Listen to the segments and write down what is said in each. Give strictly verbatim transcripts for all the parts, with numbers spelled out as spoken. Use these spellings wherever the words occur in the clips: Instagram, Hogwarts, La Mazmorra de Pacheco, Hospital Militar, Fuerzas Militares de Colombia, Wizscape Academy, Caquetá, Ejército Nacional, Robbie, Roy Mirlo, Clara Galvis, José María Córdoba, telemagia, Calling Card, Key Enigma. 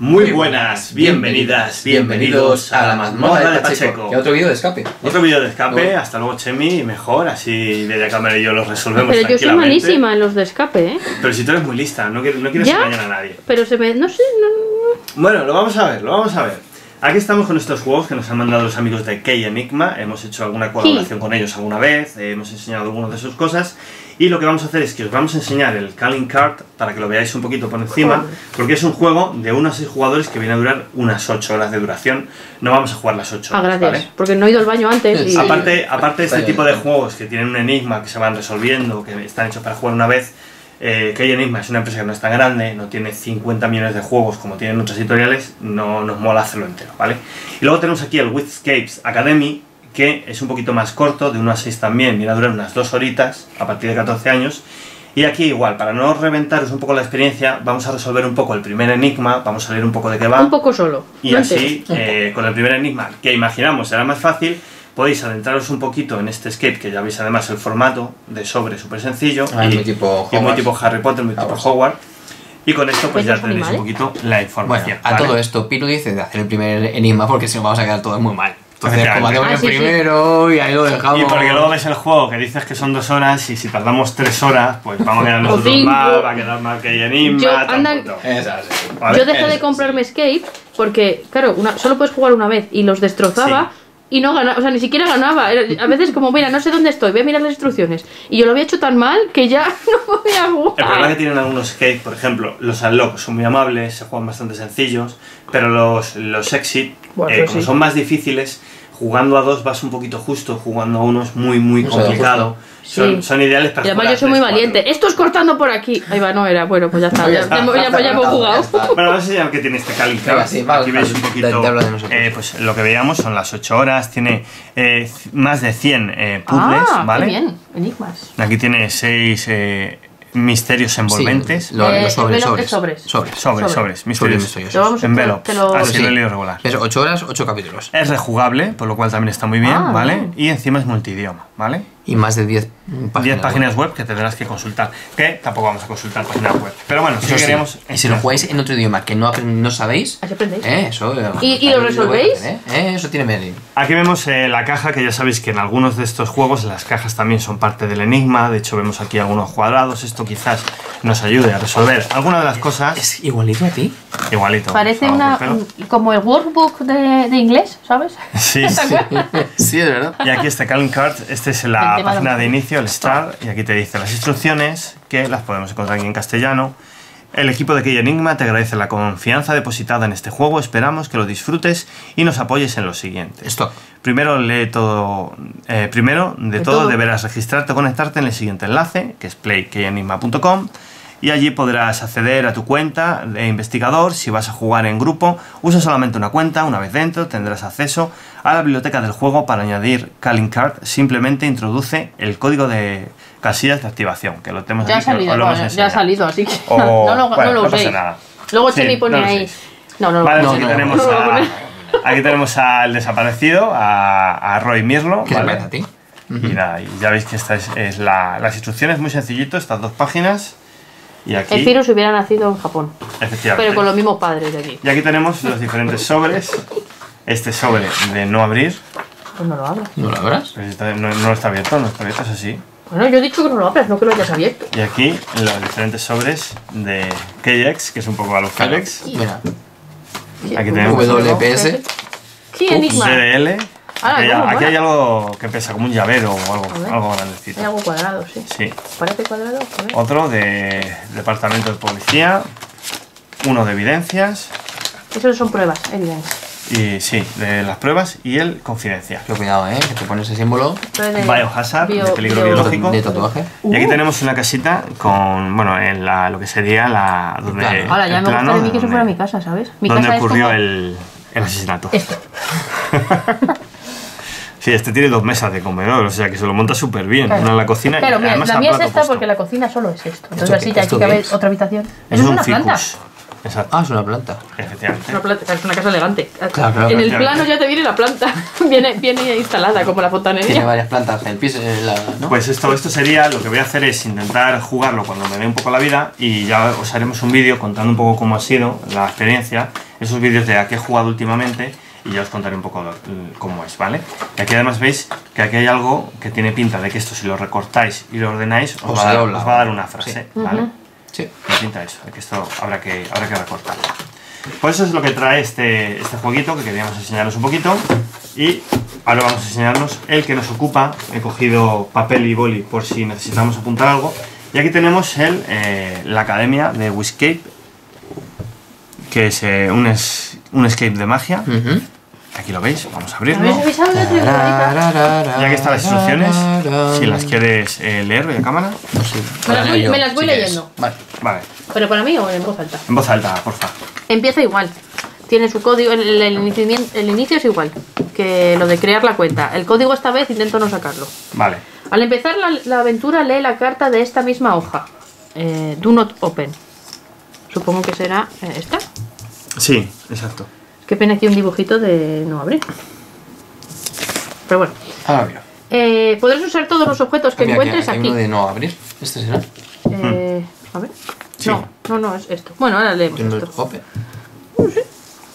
Muy buenas, bienvenidas, bienvenidos a la mazmorra de Pacheco. Y a otro vídeo de escape. Otro vídeo de escape, hasta luego Chemi, mejor, así de la cámara y yo los resolvemos tranquilamente. Pero yo soy malísima en los de escape, ¿eh? Pero si tú eres muy lista, no, no quieres engañar a nadie. Pero se me... no sé, no... Bueno, lo vamos a ver, lo vamos a ver. Aquí estamos con estos juegos que nos han mandado los amigos de Key Enigma. Hemos hecho alguna colaboración sí. con ellos alguna vez, hemos enseñado algunas de sus cosas. Y lo que vamos a hacer es que os vamos a enseñar el Calling Card para que lo veáis un poquito por encima, porque es un juego de uno a seis jugadores que viene a durar unas ocho horas de duración. No vamos a jugar las ocho horas, ah, gracias, ¿vale? Porque no he ido al baño antes y... Aparte, aparte de este tipo de juegos que tienen un enigma, que se van resolviendo, que están hechos para jugar una vez, eh, Key Enigma es una empresa que no es tan grande, no tiene cincuenta millones de juegos como tienen otras editoriales, no nos mola hacerlo entero, ¿vale? Y luego tenemos aquí el Wizscape Academy, que es un poquito más corto, de uno a seis también, viene a durar unas dos horitas, a partir de catorce años. Y aquí igual, para no reventaros un poco la experiencia, vamos a resolver un poco el primer enigma, vamos a leer un poco de qué va. Un poco solo. Y no así, eh, con el primer enigma, que imaginamos será más fácil, podéis adentraros un poquito en este escape, que ya veis además el formato de sobre, súper sencillo. Ah, y muy tipo, y muy tipo Harry Potter, muy Hogwarts. tipo Hogwarts. Y con esto pues ya tenéis animales? un poquito la información. Bueno, a ¿vale? todo esto, Piru dice de hacer el primer enigma, porque si no vamos a quedar todos muy mal. Entonces, combatemos ah, sí, primero sí. y ahí lo dejamos. Y porque luego ves el juego que dices que son dos horas y si tardamos tres horas, pues vamos a quedar nosotros mal, va a quedar mal que Enigma. Yo, anda, Esas, ¿vale? yo dejé Esas. de comprarme Escape porque, claro, una, solo puedes jugar una vez y los destrozaba. Sí. Y no ganaba, o sea, ni siquiera ganaba. A veces como, mira, no sé dónde estoy, voy a mirar las instrucciones. Y yo lo había hecho tan mal que ya no podía jugar. El problema que tienen algunos Escape, por ejemplo, los Unlock son muy amables, se juegan bastante sencillos. Pero los, los Exit, bueno, eh, como sí. son más difíciles, jugando a dos vas un poquito justo, jugando a uno es muy, muy o sea, complicado. Son, sí. son ideales para y además jugar. Yo soy muy valiente. Esto es cortando por aquí. Ahí va, no era. Bueno, pues ya está. Ya, ya, ya, ya, ya hemos jugado. Bueno, vamos a enseñar que tiene este Calling Card. Sí, vale, aquí veis un poquito. Eh, pues lo que veíamos son las ocho horas. Tiene eh, más de cien eh, puzzles. Ah, ¿vale? Muy bien. Enigmas. Aquí tiene seis eh, misterios envolventes. Sí, lo, eh, los sobres, sobres. Sobres, sobres. Sobres, sobres. Misterios. Sobres, misterios. Envelope. Lo... Así sí. lo he leído regular. Es ocho horas, ocho capítulos. Es rejugable, por lo cual también está muy bien. Ah, ¿vale? Bien. Y encima es multidioma, ¿vale? Y más de diez páginas web que tendrás que consultar. Que tampoco vamos a consultar páginas web. Pero bueno, si queremos. Y si lo jugáis en otro idioma que no, no sabéis. Así aprendéis. Eh, eso, ¿Y, y lo resolvéis. Lo hacer, eh? Eh, eso tiene medio. Aquí vemos eh, la caja, que ya sabéis que en algunos de estos juegos las cajas también son parte del enigma. De hecho, vemos aquí algunos cuadrados. Esto quizás nos ayude a resolver alguna de las cosas. Es igualito a ti. Igualito. Parece favor, una. Pero... como el workbook de, de inglés, ¿sabes? Sí, sí. sí, es verdad. Y aquí este Calling Card, este es la. La página de inicio, el start, y aquí te dice las instrucciones, que las podemos encontrar aquí en castellano. El equipo de Key Enigma te agradece la confianza depositada en este juego, esperamos que lo disfrutes y nos apoyes en lo siguiente. Esto. Primero, lee todo, eh, primero de, de todo, todo deberás registrarte o conectarte en el siguiente enlace, que es play key enigma punto com, y allí podrás acceder a tu cuenta de investigador. Si vas a jugar en grupo, usa solamente una cuenta. Una vez dentro, tendrás acceso a la biblioteca del juego para añadir Calling Card. Simplemente introduce el código de casillas de activación, que lo tenemos ya aquí, ha salido, lo bueno, ya ha salido, así que o, no, no, bueno, no lo uséis. No Luego Chemi sí, pone no ahí... No, no, vale, no, aquí no, tenemos no, no, a, aquí tenemos al desaparecido, a, a Roy Mirlo. ¿Qué vale. se mete a ti? Y nada, y ya veis que esta es, es la, las instrucciones, muy sencillito, estas dos páginas. Y aquí, el virus hubiera nacido en Japón, efectivamente, pero con los mismos padres de aquí. Y aquí tenemos los diferentes sobres. Este sobre de no abrir. Pues no lo abras. ¿No lo abras? Pero está, no, no está abierto, no está abierto, es así. Bueno, yo he dicho que no lo abras, no que lo hayas abierto. Y aquí los diferentes sobres de K X, que es un poco a los K X. Mira. Aquí tenemos W P S. ¿Qué enigma? D L. Ah, aquí, hay, aquí hay algo que pesa como un llavero o algo, algo grandecito. Hay algo cuadrado, sí. Sí. Parece cuadrado. Otro de departamento de policía. Uno de evidencias. Esos son pruebas, evidencias. Y sí, de las pruebas y el confidencia. Qué cuidado, ¿eh? Que te pone ese símbolo. De Biohazard, bio, de peligro bio, biológico. De tatuaje. Uh. Y aquí tenemos una casita con, bueno, en la, lo que sería la... Donde, claro. Ahora, ya el me gustaría a mí que eso fuera mi casa, ¿sabes? Mi donde casa ocurrió como... el, el asesinato. Esto. Sí, este tiene dos mesas de comedor, o sea que se lo monta súper bien, claro. Una en la cocina claro, y mira, además la mía es esta porque la cocina solo es esto. Entonces así hay que haber otra habitación. Es, ¿Eso un es una ficus. planta. Exacto. Ah, es una planta. Efectivamente. Es una, planta, es una casa elegante. Claro, claro, en el plano ya te viene la planta, viene, viene instalada como la fontanería. Tiene varias plantas, el piso es la... ¿no? Pues esto, esto sería, lo que voy a hacer es intentar jugarlo cuando me dé un poco la vida y ya os haremos un vídeo contando un poco cómo ha sido la experiencia. esos vídeos de a qué he jugado últimamente y ya os contaré un poco cómo es, ¿vale? Y aquí además veis que aquí hay algo que tiene pinta de que esto, si lo recortáis y lo ordenáis, os, va, habla, os va a dar una frase, sí. ¿Vale? Uh-huh. Sí. Tiene pinta eso, que esto habrá que, habrá que recortarlo. Pues eso es lo que trae este, este jueguito que queríamos enseñaros un poquito. Y ahora vamos a enseñarnos el que nos ocupa. He cogido papel y boli por si necesitamos apuntar algo. Y aquí tenemos el, eh, la academia de Wizscape, que es eh, un, es, un escape de magia. Uh-huh. Aquí lo veis, vamos a abrirlo. Ya que están las instrucciones, si las quieres eh, leer de cámara. No sé, me, las voy, yo, me las voy si leyendo. Vale. Vale. ¿Pero para mí o en voz alta? En voz alta, porfa. Empieza igual. Tiene su código, el, el, inicio, el inicio es igual que lo de crear la cuenta. El código esta vez intento no sacarlo. Vale. Al empezar la, la aventura, lee la carta de esta misma hoja. Eh, do not open. Supongo que será eh, esta. Sí, exacto. Es que pone aquí un dibujito de no abrir. Pero bueno. Ah, mira. Eh, podrás usar todos los objetos que mira, encuentres aquí. Hay uno de no abrir. Este será. Eh, hmm. A ver. Sí. No, no, no, es esto. Bueno, ahora leemos esto. Not open. No sé.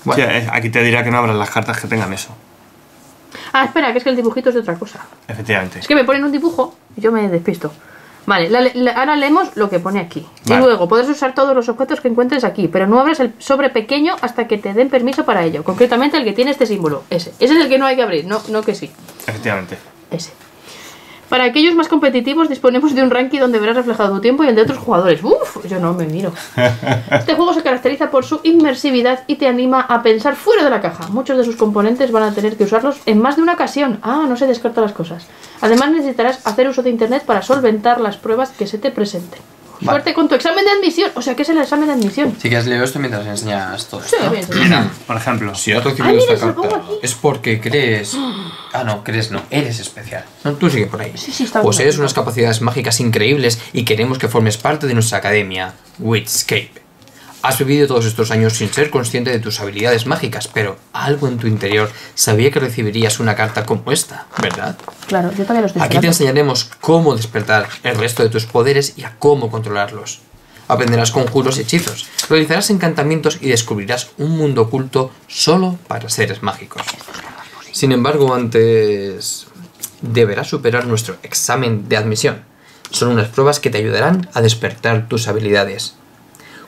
Bueno. Sí, aquí te dirá que no abras las cartas que tengan eso. Ah, espera, que es que el dibujito es de otra cosa. Efectivamente. Es que me ponen un dibujo y yo me despisto. Vale, la, la, ahora leemos lo que pone aquí. Vale. Y luego, podrás usar todos los objetos que encuentres aquí, pero no abras el sobre pequeño hasta que te den permiso para ello. Concretamente el que tiene este símbolo, ese. Ese es el que no hay que abrir, no, no que sí. Efectivamente. Ese. Para aquellos más competitivos disponemos de un ranking donde verás reflejado tu tiempo y el de otros jugadores. Uf, yo no me miro. Este juego se caracteriza por su inmersividad y te anima a pensar fuera de la caja. Muchos de sus componentes van a tener que usarlos en más de una ocasión. Ah, no se descartan las cosas. Además necesitarás hacer uso de internet para solventar las pruebas que se te presenten. Vale. Suerte con tu examen de admisión. O sea, ¿qué es el examen de admisión? Sí, que has leído esto mientras enseñas todo. Sí, ¿no? Por ejemplo, si otro equipo esta carta es porque crees... Ah, no, crees no, eres especial. No, tú sigue por ahí. Sí, sí, está pues eres unas capacidades mágicas increíbles y queremos que formes parte de nuestra academia, Wizscape. Has vivido todos estos años sin ser consciente de tus habilidades mágicas, pero algo en tu interior sabía que recibirías una carta como esta, ¿verdad? Claro, yo también lo estoy Aquí esperando. Te enseñaremos cómo despertar el resto de tus poderes y a cómo controlarlos. Aprenderás conjuros y hechizos, realizarás encantamientos y descubrirás un mundo oculto solo para seres mágicos. Sin embargo, antes deberás superar nuestro examen de admisión. Son unas pruebas que te ayudarán a despertar tus habilidades.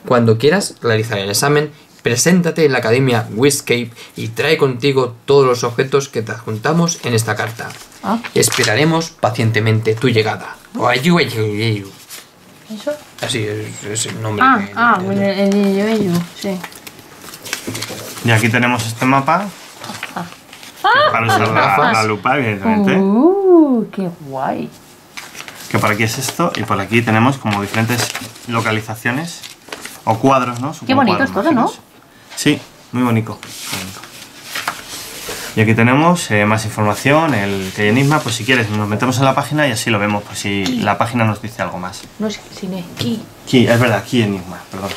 Cuando quieras realizar el examen, preséntate en la Academia Wizscape y trae contigo todos los objetos que te adjuntamos en esta carta. ¿Ah? Esperaremos pacientemente tu llegada. Oayu, oayu. ¿Eso? Así es, es el nombre. Ah, que, ah el, el, el, el, el, sí. Y aquí tenemos este mapa. Ah, ah, para usar ah, la, la lupa, evidentemente. Uh, ¡Qué guay! Que por aquí es esto y por aquí tenemos como diferentes localizaciones. O cuadros, ¿no? Supongo Qué bonito cuadros, es todo, ¿no? Sí, muy bonito. Muy bonito. Y aquí tenemos eh, más información, el Key Enigma, pues si quieres nos metemos en la página y así lo vemos, pues si Key. La página nos dice algo más. No sé, si no es Key. Key, es verdad, Key Enigma, perdón.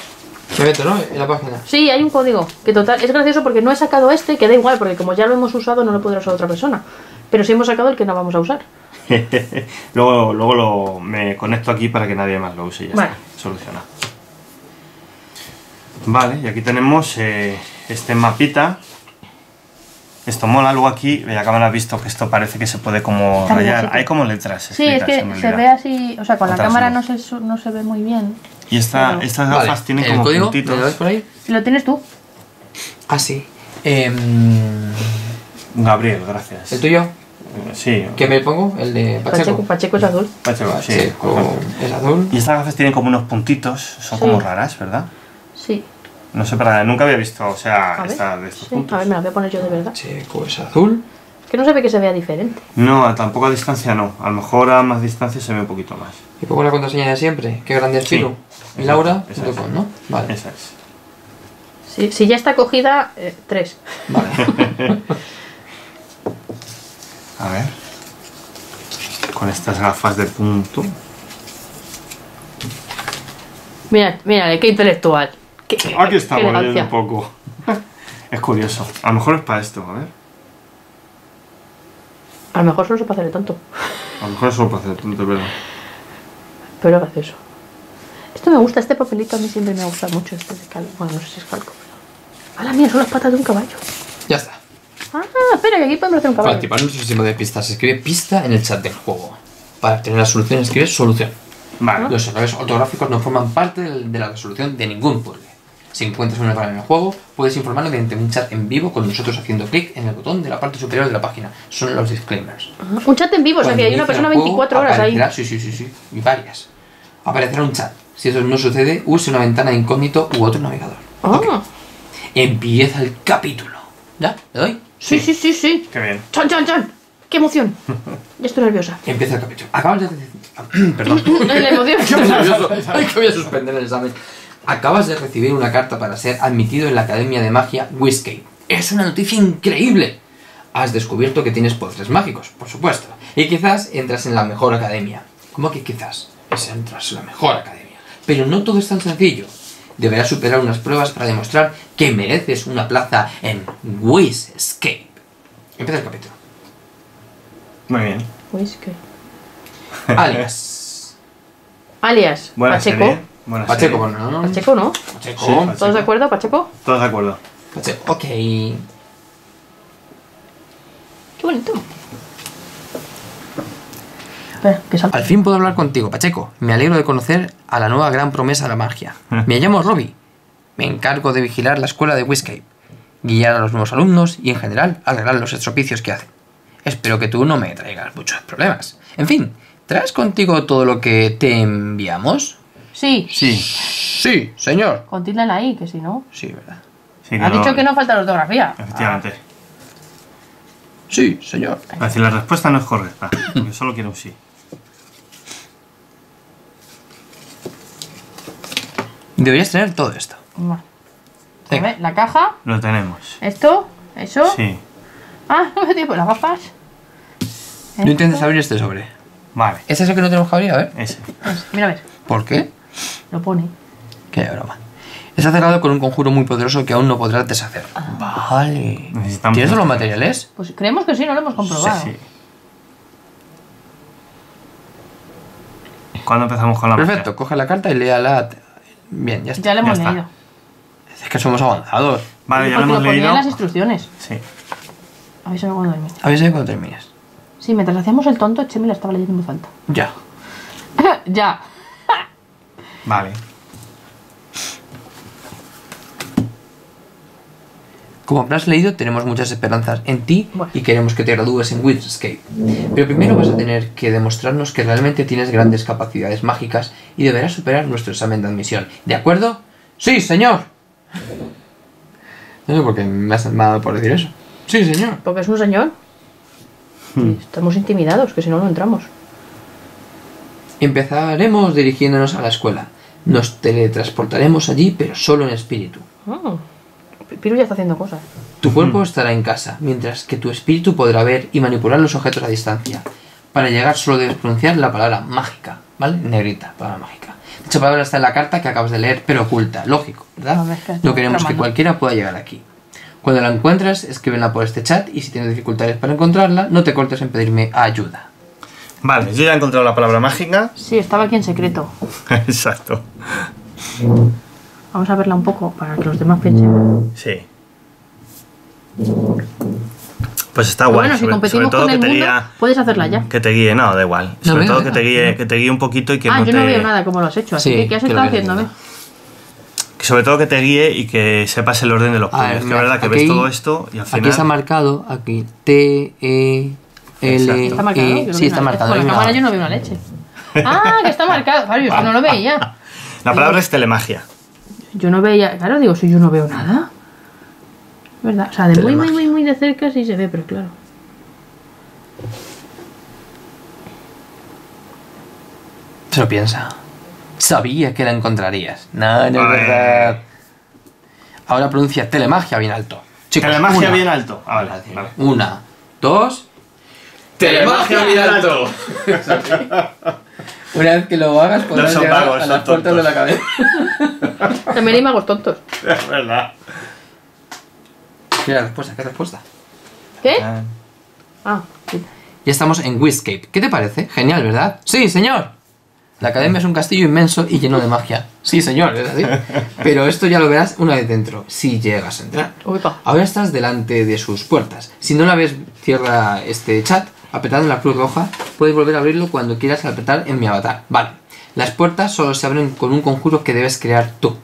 Se mete, ¿no? En la página. Sí, hay un código, que total, es gracioso porque no he sacado este, que da igual, porque como ya lo hemos usado no lo podrá usar otra persona. Pero sí hemos sacado el que no vamos a usar. luego luego lo, me conecto aquí para que nadie más lo use y ya vale. Está solucionado. Vale, y aquí tenemos eh, este mapita. Esto mola, luego aquí, ya que habrás visto que esto parece que se puede como rayar. Hay como letras. Sí, es que se ve así, o sea, con la cámara no se, no se ve muy bien. Y esta, pero... estas gafas vale. Tienen como código, puntitos. ¿Lo ves por ahí? ¿Lo tienes tú? Ah, sí. Eh, Gabriel, gracias. ¿El tuyo? Sí. ¿Qué me pongo? El de Pacheco. Pacheco, Pacheco es azul. Pacheco, sí. Pacheco es azul. Y estas gafas tienen como unos puntitos, son sí. Como raras, ¿verdad? Sí. No sé para nada, nunca había visto, o sea, esta de estos sí. Puntos. A ver, me la voy a poner yo de verdad. Checo es azul. Es que no se ve que se vea diferente. No, tampoco a distancia no. A lo mejor a más distancia se ve un poquito más. Y pongo la contraseña de siempre. Qué grande es sí. Piru. Y Laura, esa es. ¿No? Vale. Esa es. Si, si ya está cogida, eh, tres. Vale. A ver. Con estas gafas de punto. Mira, mira, qué intelectual. ¿Qué, aquí está volviendo un poco. Es curioso. A lo mejor es para esto, a ver. A lo mejor solo es para hacer tonto. A lo mejor es solo para hacer tonto, pero... Pero gracioso. Esto me gusta, este papelito a mí siempre me ha gustado mucho. Este de calco. Bueno, no sé si es calco, pero... A la mierda, son las patas de un caballo. Ya está. Ah, espera, que aquí podemos hacer un caballo. Para activar nuestro sistema de pistas, escribe pista en el chat del juego. Para obtener la solución, escribe solución. Vale. ¿Ah? Los errores ortográficos no forman parte de la resolución de ningún puzzle. Si encuentras un error en el juego, puedes informarnos mediante un chat en vivo con nosotros haciendo clic en el botón de la parte superior de la página. Son los disclaimers. Ah, un chat en vivo, cuando o sea que hay una persona juego, veinticuatro horas ahí. Sí, sí, sí, sí, y varias. Aparecerá un chat. Si eso no sucede, use una ventana de incógnito u otro navegador. Ah. Okay. Empieza el capítulo. ¿Ya? ¿Le doy? Sí, sí, sí, sí, sí. Qué bien. ¡Chan, chan, chan! ¡Qué emoción! Ya estoy nerviosa. Empieza el capítulo. Acabas de... Perdón. La emoción. Estoy nervioso. Ay, que voy a suspender el examen. Acabas de recibir una carta para ser admitido en la Academia de Magia Wizscape. ¡Es una noticia increíble! Has descubierto que tienes poderes mágicos, por supuesto. Y quizás entras en la mejor academia. ¿Cómo que quizás? Es entras en la mejor academia. Pero no todo es tan sencillo. Deberás superar unas pruebas para demostrar que mereces una plaza en Wizscape. Empieza el capítulo. Muy bien. Wizscape. Alias. Alias. Buena Pacheco. Serie. Buena Pacheco, serie. ¿no? Pacheco, ¿no? Pacheco. Sí, Pacheco. ¿Todos de acuerdo, Pacheco? Todos de acuerdo. Pacheco. Ok. Qué bonito. Al fin puedo hablar contigo, Pacheco. Me alegro de conocer a la nueva gran promesa de la magia. Me llamo Robbie. Me encargo de vigilar la escuela de Wizscape, guiar a los nuevos alumnos y, en general, arreglar los estropicios que hacen. Espero que tú no me traigas muchos problemas. En fin, ¿traes contigo todo lo que te enviamos? Sí. Sí. Sí, señor. Con tilde en la I, que si no... Sí, verdad. Sí, ha dicho que no falta la ortografía. Efectivamente. Ah. Sí, señor. Es decir, la respuesta no es correcta. Yo solo quiero un sí. Deberías tener todo esto. Bueno. Venga. La caja. Lo tenemos. Esto, eso. Sí. Ah, no me tengo las gafas. No intentes abrir este sobre. Vale. ¿Este es el que no tenemos que abrir? A ver. Ese. Ese. Mira, a ver. ¿Por qué? Lo pone. Qué broma. Está cerrado con un conjuro muy poderoso que aún no podrás deshacer. Ah. Vale. Necesitamos ¿Tienes todos los materiales? Pues creemos que sí, no lo hemos comprobado. Sí, sí. ¿Cuándo empezamos con la magia? Perfecto, coge la carta y léala. Bien, ya está. Ya la hemos ya leído. Está. Es que somos avanzados. Vale, ya lo hemos leído. Ponía las instrucciones. Sí. Avísame cuando termines. Avísame cuando termines. Sí, mientras hacíamos el tonto, Chemi la estaba leyendo muy falta. Ya. Ya. Vale. Como habrás leído, tenemos muchas esperanzas en ti bueno. y queremos que te gradúes en Wizscape. Pero primero vas a tener que demostrarnos que realmente tienes grandes capacidades mágicas y deberás superar nuestro examen de admisión. ¿De acuerdo? ¡Sí, señor! No sé por qué me has dado por decir eso. ¡Sí, señor! Porque es un señor. Hmm. Estamos intimidados, que si no, no entramos. Empezaremos dirigiéndonos a la escuela. Nos teletransportaremos allí, pero solo en espíritu. Oh. Piru ya está haciendo cosas. Tu cuerpo mm. estará en casa, mientras que tu espíritu podrá ver y manipular los objetos a distancia. Para llegar solo debes pronunciar la palabra mágica, ¿vale? Negrita, palabra mágica. Dicha palabra está en la carta que acabas de leer, pero oculta. Lógico, ¿verdad? No, es que no queremos que cualquiera pueda llegar aquí. Cuando la encuentres, escríbenla por este chat y si tienes dificultades para encontrarla, no te cortes en pedirme ayuda. Vale, yo ya he encontrado la palabra mágica. Sí, estaba aquí en secreto. Exacto. Vamos a verla un poco para que los demás piensen. Sí. Pues está guay. Bueno, si sobre, competimos sobre todo con el que te mundo, guía, puedes hacerla ya. Que te guíe, no, da igual. No sobre veo, todo que te guíe, que te guíe un poquito y que ah, no te... Ah, yo no veo nada como lo has hecho, así sí, que ¿qué has estado haciéndome? Que sobre todo que te guíe y que sepas el orden de los puzzles. Es que la verdad que aquí, ves todo esto y al final... Aquí está marcado, aquí, T, E, L, ¿Está marcado? E, no sí, está marcado. Por la cámara nada. Yo no veo una leche. Ah, que está marcado. Claro, yo no lo veía. La palabra es telemagia. Yo no veía, claro, digo, si yo no veo nada. ¿Verdad? O sea, de muy, muy, muy, muy de cerca sí se ve, pero claro. Se lo piensa. Sabía que la encontrarías. No, no es verdad. Ahora pronuncia telemagia bien alto. Chicos, telemagia una. bien alto. Ah, vale, vale. Una, dos. ¡Telemagia bien alto! Una vez que lo hagas, podrás no llegar vagos, a las puertas de la cabeza. También hay magos tontos. Es verdad. Mira la respuesta, ¿qué respuesta? ¿Qué? Ah, sí. Ya estamos en Wizscape. ¿Qué te parece? Genial, ¿verdad? ¡Sí, señor! La academia es un castillo inmenso y lleno de magia. Sí, señor, es así. Pero esto ya lo verás una vez dentro, si llegas a entrar. Ahora estás delante de sus puertas. Si no la ves, cierra este chat, apretando la cruz roja. Puedes volver a abrirlo cuando quieras al apretar en mi avatar. Vale. Las puertas solo se abren con un conjuro que debes crear tú.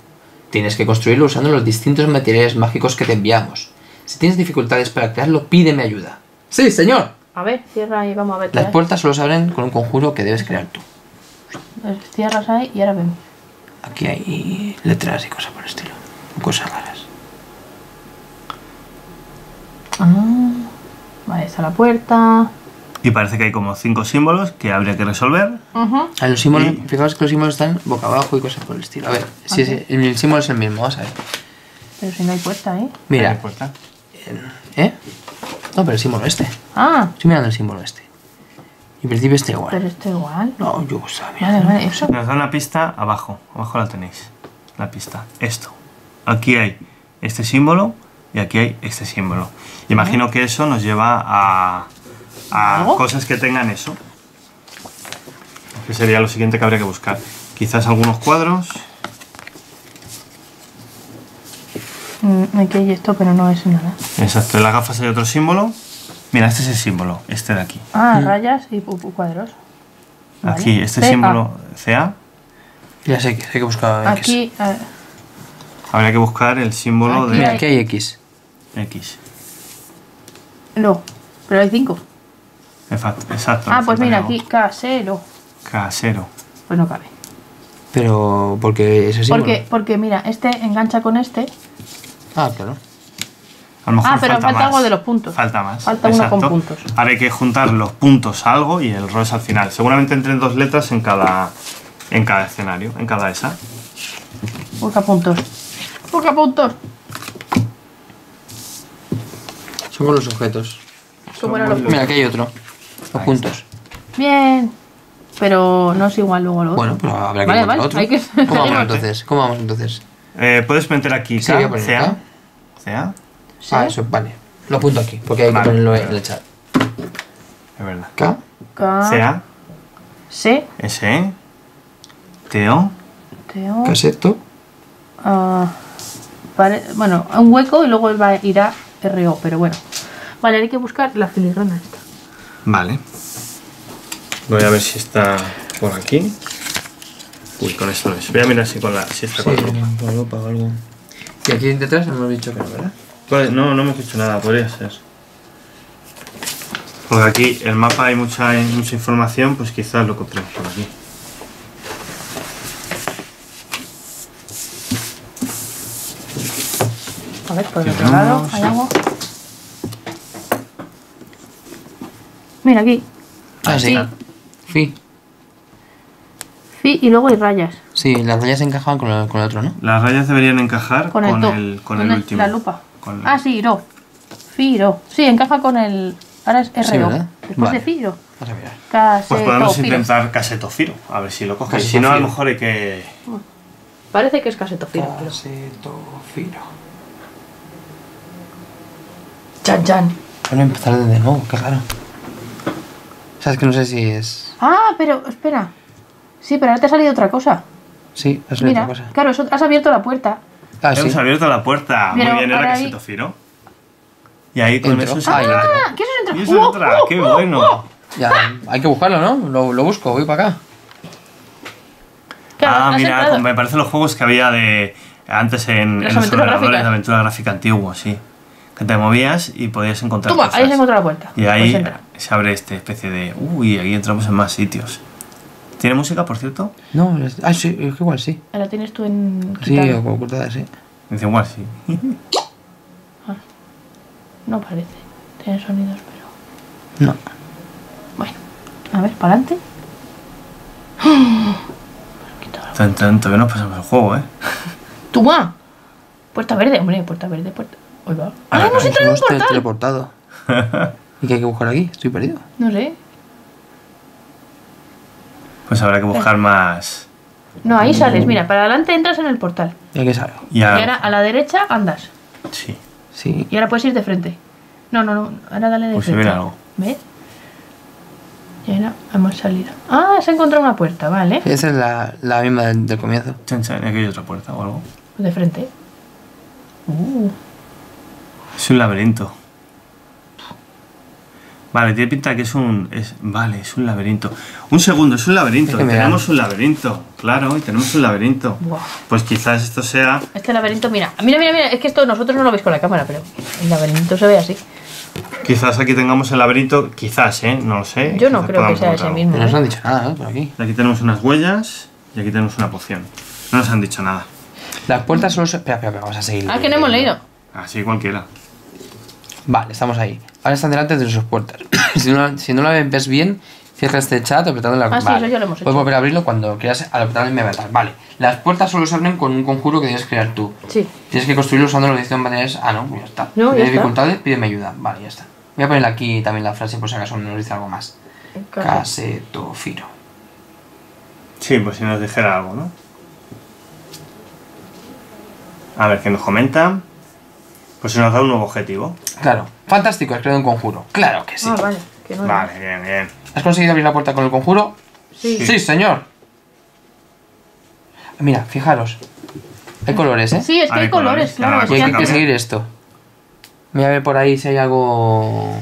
Tienes que construirlo usando los distintos materiales mágicos que te enviamos. Si tienes dificultades para crearlo, pídeme ayuda. ¡Sí, señor! A ver, cierra y vamos a ver. Las puertas solo se abren con un conjuro que debes crear tú. Cierras ahí y ahora vemos. Aquí hay letras y cosas por el estilo. Cosas raras. Ah, vale, está la puerta. Y parece que hay como cinco símbolos que habría que resolver. Uh-huh. A los símbolos, y... fijaos que los símbolos están boca abajo y cosas por el estilo. A ver, okay. sí, sí, el símbolo es el mismo, vamos a ver. Pero si no hay puerta, ¿eh? Mira. ¿Hay puerta? ¿Eh? No, pero el símbolo este. Ah. Estoy mirando el símbolo este. Y en principio está igual. Pero está igual. No, yo sabía. Vale, vale, eso. Nos da una pista abajo. Abajo la tenéis. La pista. Esto. Aquí hay este símbolo y aquí hay este símbolo. Y imagino ¿Eh? que eso nos lleva a... a ¿Algo? cosas que tengan eso. Que sería lo siguiente que habría que buscar. Quizás algunos cuadros. Mm, aquí hay esto, pero no es nada. Exacto, en las gafas hay otro símbolo. Mira, este es el símbolo, este de aquí. Ah, mm. rayas y cuadros. Vale. Aquí, este C A. Símbolo C A. Ya sé que hay que buscar. Aquí. X. Habría que buscar el símbolo aquí de. Mira, aquí hay X. X. No, pero hay cinco. Exacto. Ah, pues mira, aquí, casero. Casero. Pues no cabe. Pero, porque ese símbolo. Porque, porque mira, este engancha con este. Ah, claro. A lo mejor ah, pero falta, falta algo de los puntos. Falta más. Falta Exacto. uno con puntos. Ahora hay que juntar los puntos a algo y el rosa al final. Seguramente entren dos letras en cada, en cada escenario, en cada esa. Busca puntos. Busca puntos. Somos los objetos. Somos los objetos. Mira, aquí hay otro. Los puntos. Bien. Pero no es igual luego lo otro. Bueno, pero habrá que vale, vale, otro. Hay que... ¿Cómo vamos entonces? ¿Cómo vamos entonces? Eh, puedes meter aquí K, C A, C A. ¿Sí? Ah, eso, vale. Lo apunto aquí, porque hay vale, que ponerlo en el chat. Es verdad. K, K C A, C, S E, T O, T O, Caseto. Uh, pare... Bueno, un hueco y luego va a ir a R O, pero bueno. Vale, hay que buscar la filigrana esta. Vale. Voy a ver si está por aquí. Uy, con esto no es. Voy a mirar si, con la, si está sí, con la ropa. Con ropa o algo. Y aquí detrás hemos dicho que no, ¿verdad? Pues no, no hemos dicho nada, podría ser. Porque aquí el mapa hay mucha, hay mucha información, pues quizás lo encontremos por aquí. A ver, por el otro lado, ¿hay algo? Mira aquí. Ah, sí. Fi. Fi y luego hay rayas. Sí, las rayas encajaban con el, con el otro, ¿no? Las rayas deberían encajar con el, con el, con el, el último. La lupa. Con el... Ah, sí, Ro. Fi, Ro. Sí, encaja con el... Ahora es R O. Sí, Después vale. de Fi, Ro. Vamos a mirar. Caseto, pues podemos intentar Firo. Casetofiro. A ver si lo coges. Si no, a lo mejor hay que... Parece que es Casetofiro. Casetofiro. Chan, chan. Voy a empezar desde nuevo, qué raro. O sea, es que no sé si es... Ah, pero espera. Sí, pero ahora te ha salido otra cosa. Sí, ha salido Mira, otra cosa. Claro, has abierto la puerta. Ah, Hemos sí. abierto la puerta. Pero Muy bien, era ahí... Casetofiro. Y ahí con eso se ah, entra. Ah, ¿qué eso entra? Y eso oh, entra, oh, qué oh, bueno. Oh. Ya, hay que buscarlo, ¿no? Lo, lo busco, voy para acá. Claro, ah, mira, entrado. me parecen los juegos que había de antes en, en los ordenadores gráficas. de aventura gráfica antiguo, sí. Que te movías y podías encontrar Toma, cosas. ahí se encontró la puerta. Y ahí pues se abre esta especie de... Uy, aquí entramos en más sitios. ¿Tiene música, por cierto? No, es, ah, sí, es que igual sí. ¿La tienes tú en guitarra? Sí, o ocultada, sí. Dice igual sí. ah, no parece. Tiene sonidos, pero... No. Bueno, a ver, para adelante. Tan, tan, todavía nos pasamos el juego, ¿eh? ¡Toma! Puerta verde, hombre, puerta verde, puerta... Oiga. ¡Ah, ah hemos entrado en un portal! Teleportado. ¿Y qué hay que buscar aquí? Estoy perdido. No sé. Pues habrá que buscar más... No, ahí sales, mira, para adelante entras en el portal. ¿Y aquí salgo? Y ahora a la derecha andas. Sí. Sí. Y ahora puedes ir de frente. No, no, no, ahora dale de pues frente. Pues se ve algo. ¿Ves? Y ahora hemos salido. Ah, se ha encontrado una puerta, vale. Sí, esa es la, la misma del, del comienzo. Chancha, aquí hay otra puerta o algo. De frente. Uh. Es un laberinto. Vale, tiene pinta que es un... Es, vale, es un laberinto. Un segundo, es un laberinto. Es que tenemos un laberinto. Claro, y tenemos un laberinto. Wow. Pues quizás esto sea... Este laberinto, mira. Mira, mira, mira. Es que esto nosotros no lo veis con la cámara, pero el laberinto se ve así. Quizás aquí tengamos el laberinto. Quizás, ¿eh? No lo sé. Yo quizás no creo que sea ese mismo. No nos han dicho nada, ¿eh? Por aquí. Aquí tenemos unas huellas y aquí tenemos una poción. No nos han dicho nada. Las puertas solo se... Espera, espera, espera. Vamos a seguir. Ah, que no hemos leído. Así cualquiera. Vale, estamos ahí. Ahora están delante de nuestras puertas. si, no, si no la ves bien, cierra este chat apretando la... Ah, vale. Sí, eso ya lo hemos hecho. Puedes volver a abrirlo cuando quieras al apretar el me avatar. Vale. Las puertas solo se abren con un conjuro que tienes que crear tú. Sí. Tienes que construirlo usando los distintos materiales. Ah, no, ya está. No, si tienes dificultades, pídeme ayuda. Vale, ya está. Voy a poner aquí también la frase por si acaso nos dice algo más. Casetofiro. Sí, pues si nos dijera algo, ¿no? A ver, ¿qué nos comentan? Pues se nos da un nuevo objetivo. Claro. Fantástico, has creado un conjuro. Claro que sí. Ah, vale, que bueno. Vale, bien, bien. ¿Has conseguido abrir la puerta con el conjuro? Sí. Sí, sí señor. Mira, fijaros. Hay colores, ¿eh? Sí, es que hay colores, colores claro. claro. Y hay que seguir esto. Voy a ver por ahí si hay algo...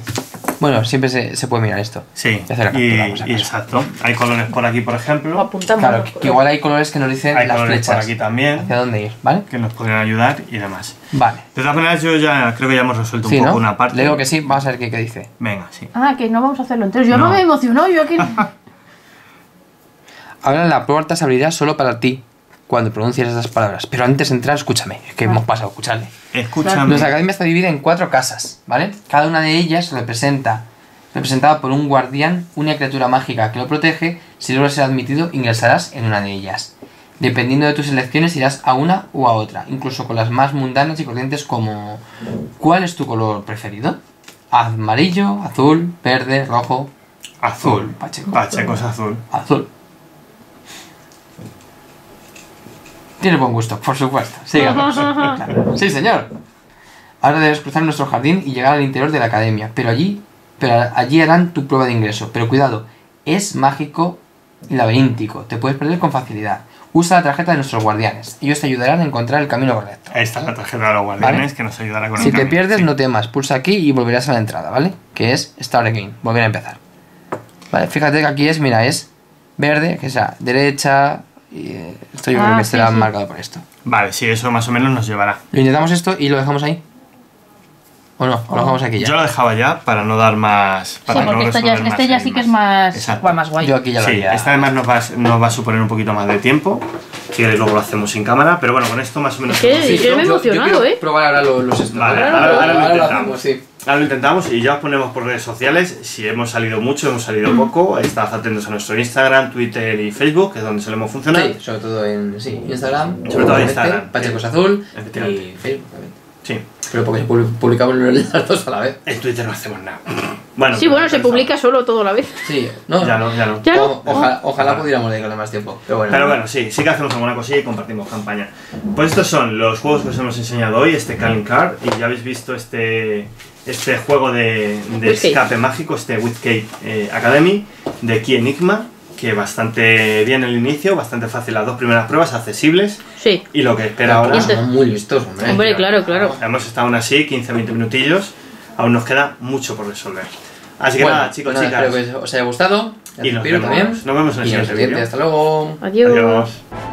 Bueno, siempre se, se puede mirar esto. Sí. Y hacer la captura, y, exacto. Hay colores por aquí, por ejemplo. Apuntamos. Claro, que, que igual hay colores que nos dicen hay las flechas. Por aquí también. Hacia dónde ir, ¿vale? Que nos podrían ayudar y demás. Vale. De todas maneras, yo ya creo que ya hemos resuelto sí, un poco ¿no? una parte. Le digo que sí, vamos a ver qué, qué dice. Venga, sí. Ah, que no vamos a hacerlo entero. Yo no, no me emocionó, yo aquí. Ahora la puerta se abrirá solo para ti cuando pronuncias esas palabras. Pero antes de entrar, escúchame. Es que ah. hemos pasado, escúchale. Escúchame. Nuestra academia está dividida en cuatro casas, ¿vale? Cada una de ellas representa, representada por un guardián, una criatura mágica que lo protege. Si logras ser admitido, ingresarás en una de ellas. Dependiendo de tus elecciones, irás a una o a otra, incluso con las más mundanas y corrientes como... ¿Cuál es tu color preferido? Amarillo, azul, verde, rojo... Azul. Azul. Pacheco. Pacheco es azul. Azul. Tiene buen gusto, por supuesto. Sí, claro. Sí, señor. Ahora debes cruzar nuestro jardín y llegar al interior de la academia. Pero allí, pero allí harán tu prueba de ingreso. Pero cuidado, es mágico y laberíntico. Te puedes perder con facilidad. Usa la tarjeta de nuestros guardianes. Ellos te ayudarán a encontrar el camino correcto. Esta es la tarjeta de los guardianes, ¿vale? Que nos ayudará con el camino. Si te pierdes, sí. no temas. Pulsa aquí y volverás a la entrada, ¿vale? Que es Start Again. Volver a empezar. Vale, fíjate que aquí es, mira, es verde, que sea derecha... Y esto yo ah, creo que sí, estará sí. marcado por esto. Vale, sí, eso más o menos nos llevará. Lo intentamos esto y lo dejamos ahí. ¿O no? Oh. Lo dejamos aquí ya. Yo lo dejaba ya para no dar más... Para sí, porque no esto ya, más este ya sí que es más, bueno, más guay. Yo aquí ya lo sí, haría. Esta además nos va, nos va a suponer un poquito más de tiempo. Que luego lo hacemos sin cámara. Pero bueno, con esto más o menos... Es que, sí, yo me he emocionado, yo, yo ¿eh? probar ahora los... los vale, ahora, ahora, ahora, ahora lo hacemos, sí. Ahora lo intentamos y ya os ponemos por redes sociales si hemos salido mucho, hemos salido poco. Estad atentos a nuestro Instagram, Twitter y Facebook, que es donde solemos funcionar. Sí, sobre todo en sí, Instagram, sobre, sobre todo en Instagram, este, Pachecos eh, Azul y Facebook también. Sí. Pero porque publicamos las dos a la vez. En Twitter no hacemos nada. Bueno, sí, bueno, se publica solo todo a la vez. Sí, no, ya no, ya no. ¿Ya no? O, ojalá ojalá no. pudiéramos dedicarle más tiempo. Pero bueno, pero bueno sí, sí que hacemos alguna cosilla y compartimos campaña. Pues estos son los juegos que os hemos enseñado hoy, este Calling Card, y ya habéis visto este... Este juego de, de escape mágico, este Wizscape eh, Academy, de Key Enigma, que bastante bien el inicio, bastante fácil las dos primeras pruebas, accesibles. Sí. Y lo que espera ahora... Es muy listoso, hombre. Hombre, claro, claro. Hemos estado aún así, quince a veinte minutillos, aún nos queda mucho por resolver. Así que bueno, nada, chicos, bueno, chicas. Espero que os haya gustado. Y nos vemos. También. Nos vemos en el siguiente vídeo. Hasta luego. Adiós. Adiós.